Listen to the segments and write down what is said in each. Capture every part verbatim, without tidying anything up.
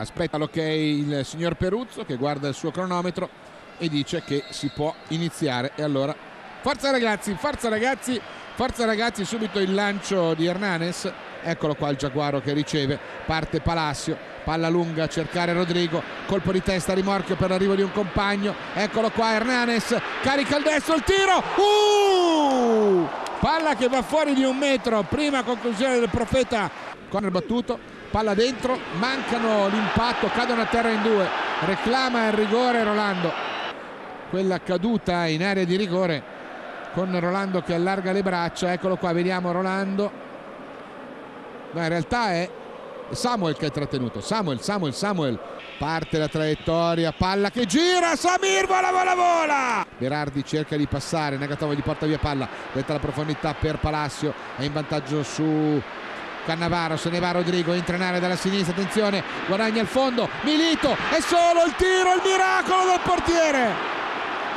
Aspetta l'ok il signor Peruzzo, che guarda il suo cronometro e dice che si può iniziare. E allora forza ragazzi, forza ragazzi, forza ragazzi, subito il lancio di Hernanes. Eccolo qua il giaguaro che riceve, parte Palacio, palla lunga a cercare Rodrigo, colpo di testa, rimorchio per l'arrivo di un compagno. Eccolo qua Hernanes, carica il destro, il tiro, uh! palla che va fuori di un metro, prima conclusione del profeta con il battuto, palla dentro, mancano l'impatto, cadono a terra in due, reclama il rigore Rolando. Quella caduta in area di rigore con Rolando che allarga le braccia. Eccolo qua, vediamo Rolando, no, in realtà è Samuel che è trattenuto. Samuel, Samuel, Samuel, parte la traiettoria, palla che gira, Samir vola, vola, vola. Berardi cerca di passare, Nagatomo gli porta via palla, detta la profondità per Palacio, è in vantaggio su Cannavaro, se ne va Rodrigo, entra in area dalla sinistra, attenzione, guadagna il fondo Milito, è solo il tiro, il miracolo del portiere,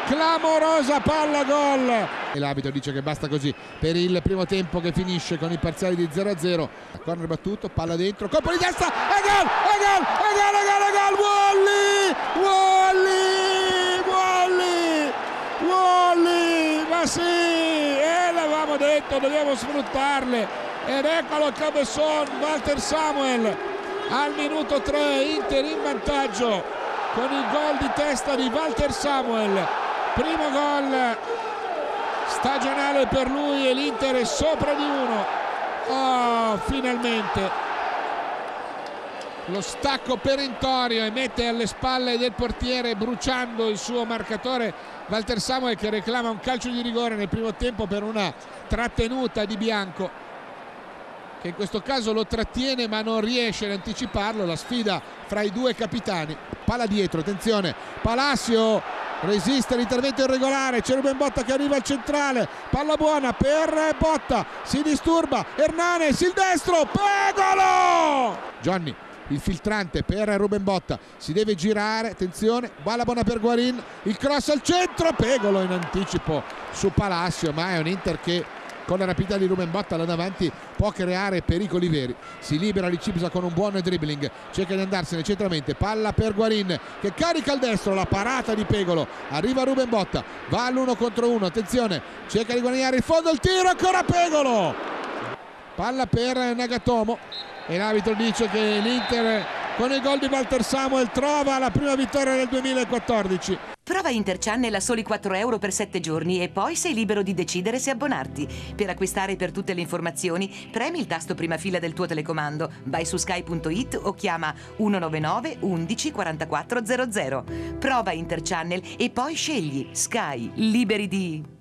clamorosa palla gol. E l'abito dice che basta così per il primo tempo, che finisce con i parziali di zero a zero. Corner battuto, palla dentro, colpo di testa e gol, e gol, e gol, e gol, e gol. Wally, Wally, Wally, Wally, ma sì, e l'avevamo detto, dobbiamo sfruttarle. Ed eccolo il Cabezon, Walter Samuel al minuto tre, Inter in vantaggio con il gol di testa di Walter Samuel. Primo gol stagionale per lui e l'Inter è sopra di uno. Oh, finalmente lo stacco perentorio e mette alle spalle del portiere, bruciando il suo marcatore, Walter Samuel, che reclama un calcio di rigore nel primo tempo per una trattenuta di Bianco, che in questo caso lo trattiene ma non riesce ad anticiparlo. La sfida fra i due capitani. Palla dietro, attenzione, Palacio resiste l'intervento irregolare, c'è Ruben Botta che arriva al centrale, palla buona per Botta, si disturba Hernanes, il destro, Pegolo! Johnny, il filtrante per Ruben Botta, si deve girare, attenzione, palla buona per Guarin, il cross al centro, Pegolo in anticipo su Palacio, ma è un Inter che con la rapidità di Ruben Botta là davanti può creare pericoli veri. Si libera di Cipsa con un buon dribbling, cerca di andarsene centramente, palla per Guarin che carica al destro, la parata di Pegolo, arriva Ruben Botta, va all'uno contro uno, attenzione, cerca di guadagnare in fondo, il tiro, ancora Pegolo, palla per Nagatomo e l'arbitro dice che l'Inter con il gol di Walter Samuel trova la prima vittoria del duemilaquattordici. Prova Interchannel a soli quattro euro per sette giorni e poi sei libero di decidere se abbonarti. Per acquistare, per tutte le informazioni, premi il tasto prima fila del tuo telecomando, vai su sky punto it o chiama centonovantanove undici quarantaquattro zero zero. Prova Interchannel e poi scegli Sky, liberi di...